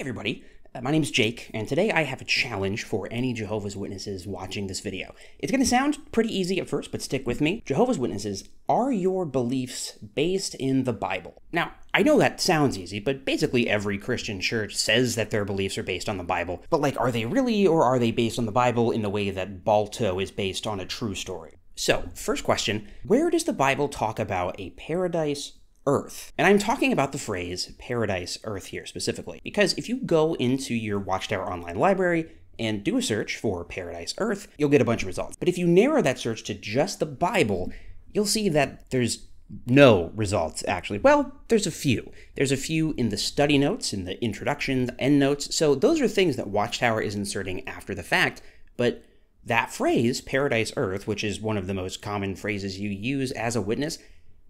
Hey everybody, my name is Jake, and today I have a challenge for any Jehovah's Witnesses watching this video. It's going to sound pretty easy at first, but stick with me. Jehovah's Witnesses, are your beliefs based in the Bible? Now, I know that sounds easy, but basically every Christian church says that their beliefs are based on the Bible. But like, are they really, or are they based on the Bible in the way that Balto is based on a true story? So, first question, where does the Bible talk about a paradise Earth? And I'm talking about the phrase Paradise Earth here specifically, because if you go into your Watchtower online library and do a search for Paradise Earth, you'll get a bunch of results. But if you narrow that search to just the Bible, you'll see that there's no results, actually. Well, there's a few. There's a few in the study notes, in the introduction, the end notes. So those are things that Watchtower is inserting after the fact, but that phrase, Paradise Earth, which is one of the most common phrases you use as a witness,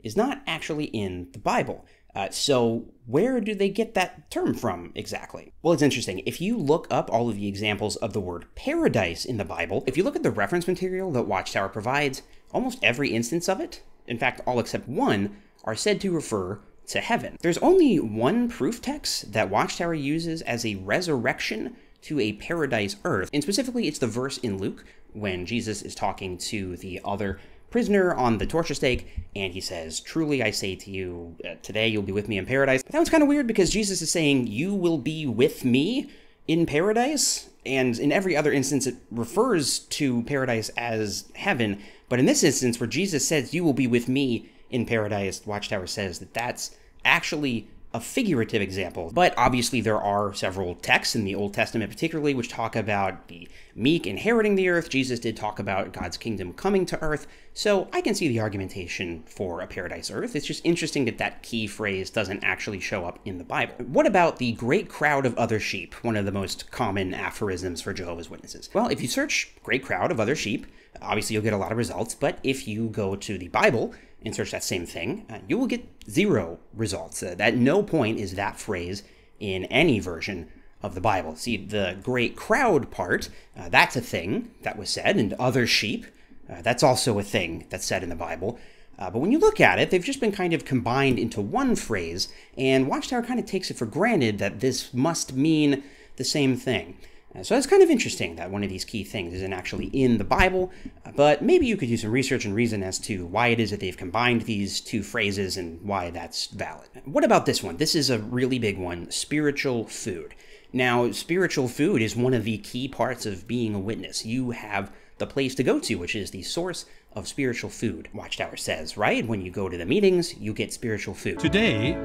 is not actually in the Bible. So where do they get that term from exactly? Well, it's interesting. If you look up all of the examples of the word paradise in the Bible, if you look at the reference material that Watchtower provides, almost every instance of it, in fact, all except one, are said to refer to heaven. There's only one proof text that Watchtower uses as a resurrection to a paradise earth, and specifically it's the verse in Luke when Jesus is talking to the other prisoner on the torture stake, and he says, "Truly I say to you, today you'll be with me in paradise." But that one's kind of weird because Jesus is saying, "You will be with me in paradise," and in every other instance it refers to paradise as heaven, but in this instance where Jesus says, "You will be with me in paradise," Watchtower says that that's actually a figurative example. But obviously there are several texts in the Old Testament particularly which talk about the meek inheriting the earth. Jesus did talk about God's kingdom coming to earth. So I can see the argumentation for a paradise earth. It's just interesting that that key phrase doesn't actually show up in the Bible. What about the great crowd of other sheep, one of the most common aphorisms for Jehovah's Witnesses? Well, if you search great crowd of other sheep, obviously you'll get a lot of results, but if you go to the Bible and search that same thing, you will get zero results. At no point is that phrase in any version of the Bible. See, the great crowd part, that's a thing that was said, and other sheep, that's also a thing that's said in the Bible. But when you look at it, they've just been kind of combined into one phrase, and Watchtower kind of takes it for granted that this must mean the same thing. So that's kind of interesting that one of these key things isn't actually in the Bible, but maybe you could do some research and reason as to why it is that they've combined these two phrases and why that's valid. What about this one? This is a really big one, spiritual food. Now, spiritual food is one of the key parts of being a witness. You have the place to go to, which is the source of spiritual food, Watchtower says, right? When you go to the meetings, you get spiritual food. Today,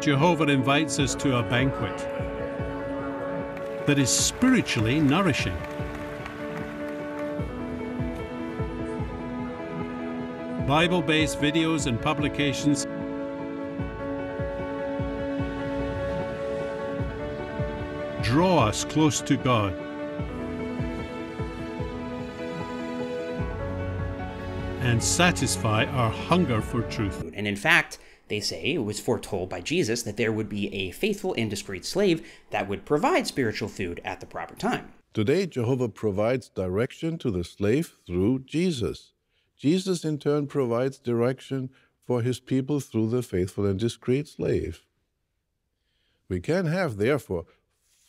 Jehovah invites us to a banquet that is spiritually nourishing. Bible-based videos and publications draw us close to God and satisfy our hunger for truth. And in fact, they say it was foretold by Jesus that there would be a faithful and discreet slave that would provide spiritual food at the proper time. Today, Jehovah provides direction to the slave through Jesus. Jesus, in turn, provides direction for his people through the faithful and discreet slave. We can have, therefore,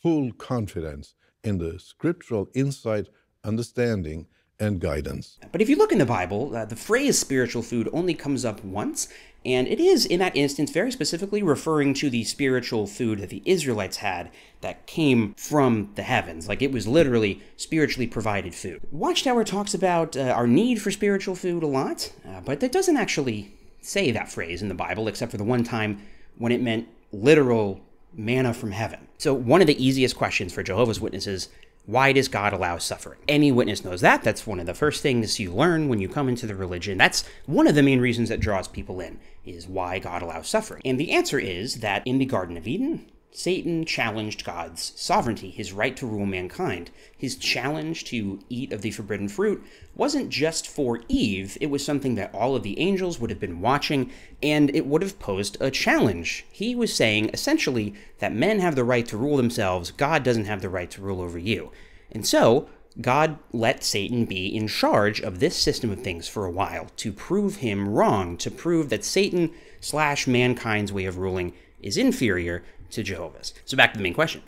full confidence in the scriptural insight, understanding, and guidance. But if you look in the Bible, the phrase spiritual food only comes up once, and it is, in that instance, very specifically referring to the spiritual food that the Israelites had that came from the heavens. Like, it was literally spiritually provided food. Watchtower talks about our need for spiritual food a lot, but that doesn't actually say that phrase in the Bible, except for the one time when it meant literal manna from heaven. So one of the easiest questions for Jehovah's Witnesses: why does God allow suffering? Any witness knows that. That's one of the first things you learn when you come into the religion. That's one of the main reasons that draws people in, is why God allows suffering. And the answer is that in the Garden of Eden, Satan challenged God's sovereignty, his right to rule mankind. His challenge to eat of the forbidden fruit wasn't just for Eve, it was something that all of the angels would have been watching, and it would have posed a challenge. He was saying, essentially, that men have the right to rule themselves, God doesn't have the right to rule over you. And so, God let Satan be in charge of this system of things for a while, to prove him wrong, to prove that Satan / mankind's way of ruling is inferior to Jehovah's. So back to the main question.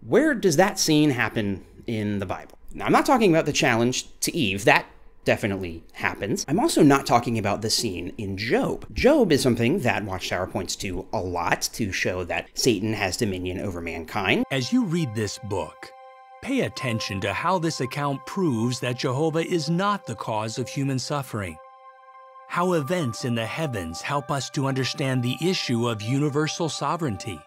Where does that scene happen in the Bible? Now, I'm not talking about the challenge to Eve. That definitely happens. I'm also not talking about the scene in Job. Job is something that Watchtower points to a lot to show that Satan has dominion over mankind. As you read this book, pay attention to how this account proves that Jehovah is not the cause of human suffering. How events in the heavens help us to understand the issue of universal sovereignty.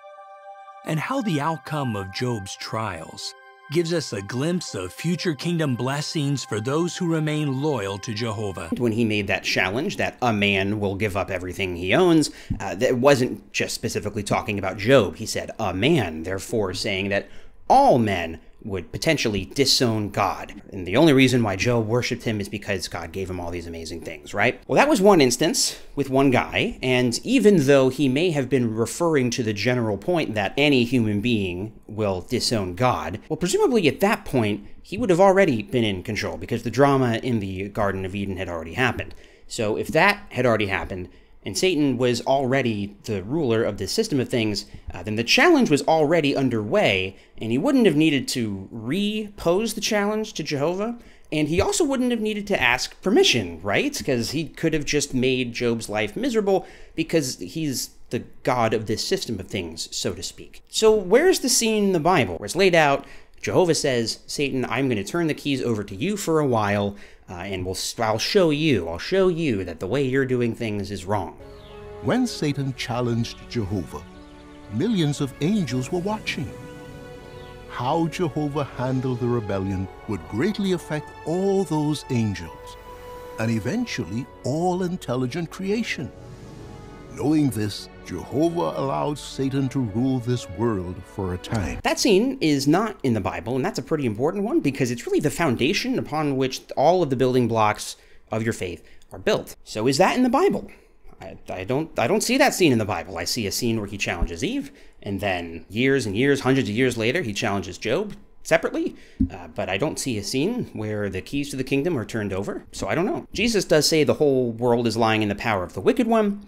And how the outcome of Job's trials gives us a glimpse of future kingdom blessings for those who remain loyal to Jehovah. When he made that challenge that a man will give up everything he owns, that wasn't just specifically talking about Job. He said, a man, therefore saying that all men would potentially disown God. And the only reason why Job worshipped him is because God gave him all these amazing things, right? Well, that was one instance with one guy, and even though he may have been referring to the general point that any human being will disown God, well, presumably at that point, he would have already been in control because the drama in the Garden of Eden had already happened. So if that had already happened, and Satan was already the ruler of this system of things, then the challenge was already underway, and he wouldn't have needed to re-pose the challenge to Jehovah, and he also wouldn't have needed to ask permission, right? Because he could have just made Job's life miserable because he's the god of this system of things, so to speak. So where's the scene in the Bible where it's laid out, Jehovah says, Satan, I'm going to turn the keys over to you for a while, and I'll show you that the way you're doing things is wrong. When Satan challenged Jehovah, millions of angels were watching. How Jehovah handled the rebellion would greatly affect all those angels, and eventually all intelligent creation. Knowing this, Jehovah allowed Satan to rule this world for a time. That scene is not in the Bible, and that's a pretty important one because it's really the foundation upon which all of the building blocks of your faith are built. So is that in the Bible? I don't see that scene in the Bible. I see a scene where he challenges Eve, and then years and years, hundreds of years later, he challenges Job separately, but I don't see a scene where the keys to the kingdom are turned over, so I don't know. Jesus does say the whole world is lying in the power of the wicked one,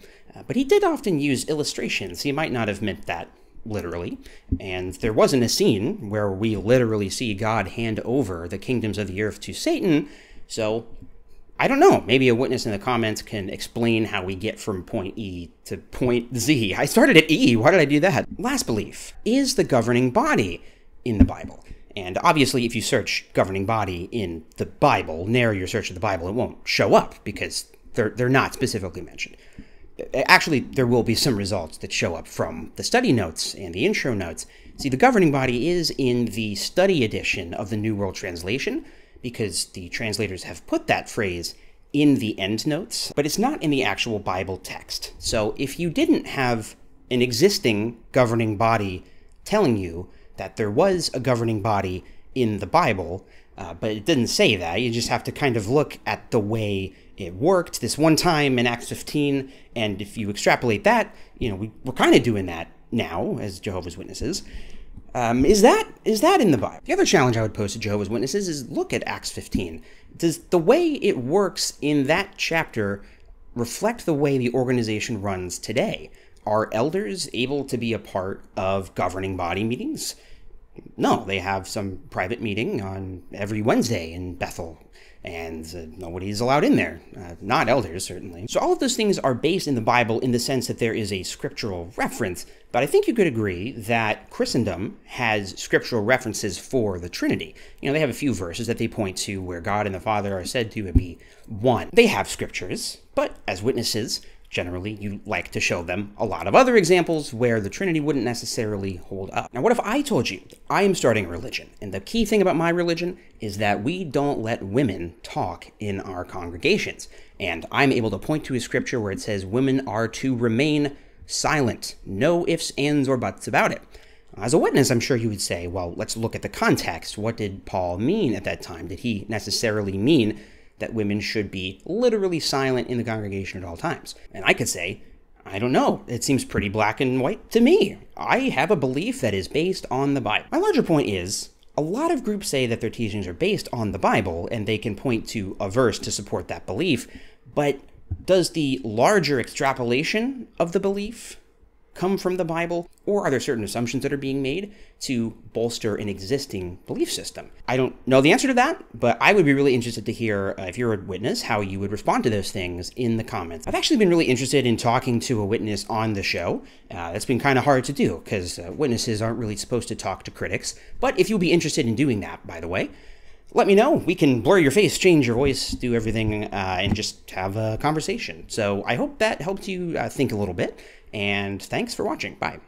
but he did often use illustrations. He might not have meant that literally, and there wasn't a scene where we literally see God hand over the kingdoms of the earth to Satan, so I don't know. Maybe a witness in the comments can explain how we get from point E to point Z. I started at E. Why did I do that? Last belief is the governing body in the Bible. And obviously, if you search governing body in the Bible, narrow your search of the Bible, it won't show up because they're not specifically mentioned. Actually, there will be some results that show up from the study notes and the intro notes. See, the governing body is in the study edition of the New World Translation because the translators have put that phrase in the end notes, but it's not in the actual Bible text. So if you didn't have an existing governing body telling you that there was a governing body in the Bible, but it didn't say that. You just have to kind of look at the way it worked this one time in Acts 15, and if you extrapolate that, you know, we're kind of doing that now as Jehovah's Witnesses. Is that in the Bible? The other challenge I would pose to Jehovah's Witnesses is look at Acts 15. Does the way it works in that chapter reflect the way the organization runs today? Are elders able to be a part of governing body meetings? No, they have some private meeting on every Wednesday in Bethel, and nobody's allowed in there. Not elders, certainly. So all of those things are based in the Bible in the sense that there is a scriptural reference, but I think you could agree that Christendom has scriptural references for the Trinity. You know, they have a few verses that they point to where God and the Father are said to be one. They have scriptures, but as witnesses, generally, you like to show them a lot of other examples where the Trinity wouldn't necessarily hold up. Now, what if I told you I am starting a religion, and the key thing about my religion is that we don't let women talk in our congregations, and I'm able to point to a scripture where it says women are to remain silent, no ifs, ands, or buts about it. As a witness, I'm sure you would say, well, let's look at the context. What did Paul mean at that time? Did he necessarily mean that women should be literally silent in the congregation at all times? And I could say, I don't know. It seems pretty black and white to me. I have a belief that is based on the Bible. My larger point is, a lot of groups say that their teachings are based on the Bible, and they can point to a verse to support that belief, but does the larger extrapolation of the belief come from the Bible, or are there certain assumptions that are being made to bolster an existing belief system? I don't know the answer to that, but I would be really interested to hear, if you're a witness, how you would respond to those things in the comments. I've actually been really interested in talking to a witness on the show. That's been kind of hard to do because witnesses aren't really supposed to talk to critics. But if you'll be interested in doing that, by the way, let me know. We can blur your face, change your voice, do everything, and just have a conversation. So I hope that helped you think a little bit. And thanks for watching. Bye.